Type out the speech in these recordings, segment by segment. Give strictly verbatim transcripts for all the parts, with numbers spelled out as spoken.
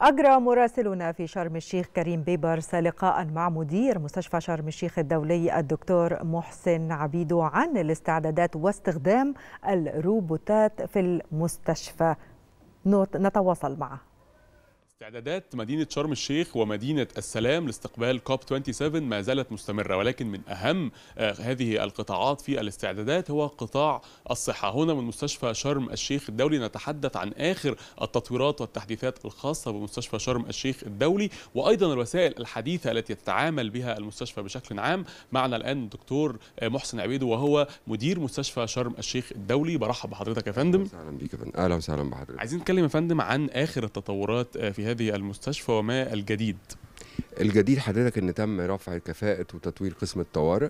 أجرى مراسلنا في شرم الشيخ كريم بيبرس لقاء مع مدير مستشفى شرم الشيخ الدولي الدكتور محسن عبيدو عن الاستعدادات واستخدام الروبوتات في المستشفى. نتواصل معه. استعدادات مدينة شرم الشيخ ومدينة السلام لاستقبال كوب سبعة وعشرين ما زالت مستمرة، ولكن من أهم هذه القطاعات في الاستعدادات هو قطاع الصحة. هنا من مستشفى شرم الشيخ الدولي نتحدث عن آخر التطويرات والتحديثات الخاصة بمستشفى شرم الشيخ الدولي، وأيضا الوسائل الحديثة التي تتعامل بها المستشفى بشكل عام. معنا الآن الدكتور محسن عبيدو وهو مدير مستشفى شرم الشيخ الدولي. برحب بحضرتك يا فندم. أهلا بيك يا فندم. أهلا وسهلا بحضرتك. عايزين نتكلم يا فندم عن آخر التطورات في هذه المستشفى وما الجديد؟ الجديد حضرتك ان تم رفع الكفاءة وتطوير قسم الطوارئ.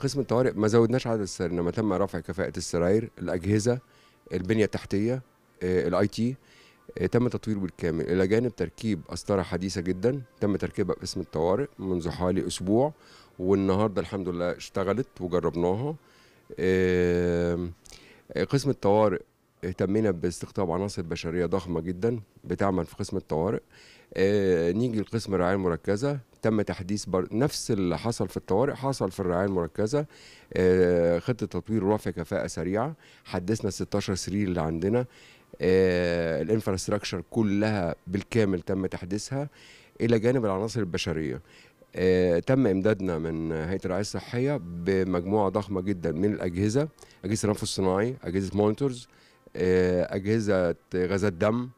قسم الطوارئ ما زودناش عدد السراير، انما تم رفع كفاءة السراير، الأجهزة، البنية التحتية، الاي تي تم تطويره بالكامل، الى جانب تركيب أسطرة حديثة جدا تم تركيبها باسم الطوارئ منذ حوالي اسبوع، والنهارده الحمد لله اشتغلت وجربناها. قسم الطوارئ اهتمينا باستقطاب عناصر بشريه ضخمه جدا بتعمل في قسم الطوارئ. آه نيجي لقسم الرعايه المركزه، تم تحديث بر... نفس اللي حصل في الطوارئ حصل في الرعايه المركزه. آه خطه تطوير ورفع كفاءه سريعه، حدثنا ستاشر سرير اللي عندنا. آه الانفراستراكشر كلها بالكامل تم تحديثها، الى جانب العناصر البشريه. آه تم امدادنا من هيئه الرعايه الصحيه بمجموعه ضخمه جدا من الاجهزه، اجهزه التنفس الصناعي، اجهزه مونيتورز، أجهزة غازات دم،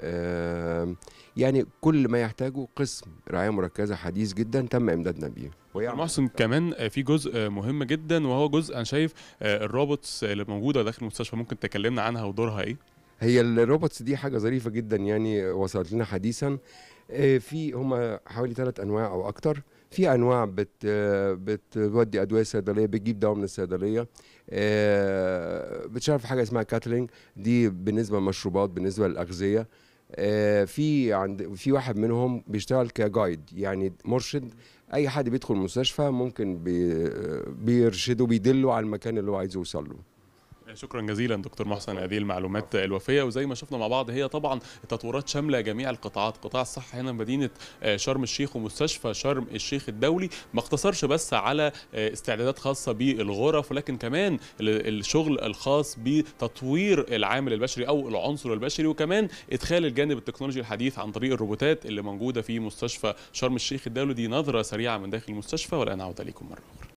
أه يعني كل ما يحتاجه قسم رعاية مركزة حديث جدا تم إمدادنا بيه. ويا محسن كمان في جزء مهم جدا، وهو جزء أنا شايف الروبوتس اللي موجودة داخل المستشفى، ممكن تكلمنا عنها ودورها إيه؟ هي الروبوتس دي حاجة ظريفة جدا يعني وصلت لنا حديثا. في هم حوالي ثلاث أنواع أو أكتر. في انواع بت بتودي ادويه صيدليه، بتجيب دواء من الصيدليه، بتشرف حاجه اسمها كاتلينج، دي بالنسبه للمشروبات، بالنسبه للاغذيه. في عند في واحد منهم بيشتغل كجايد يعني مرشد، اي حد بيدخل المستشفى ممكن بيرشده بيدله على المكان اللي هو عايز يوصل له. شكرا جزيلا دكتور محسن، هذه المعلومات الوفيه. وزي ما شفنا مع بعض هي طبعا تطورات شامله جميع القطاعات. قطاع الصحه هنا في مدينه شرم الشيخ ومستشفى شرم الشيخ الدولي ما اقتصرش بس على استعدادات خاصه بالغرف، ولكن كمان الشغل الخاص بتطوير العامل البشري او العنصر البشري، وكمان ادخال الجانب التكنولوجي الحديث عن طريق الروبوتات اللي موجوده في مستشفى شرم الشيخ الدولي. دي نظره سريعه من داخل المستشفى، والان اعود اليكم مره اخرى.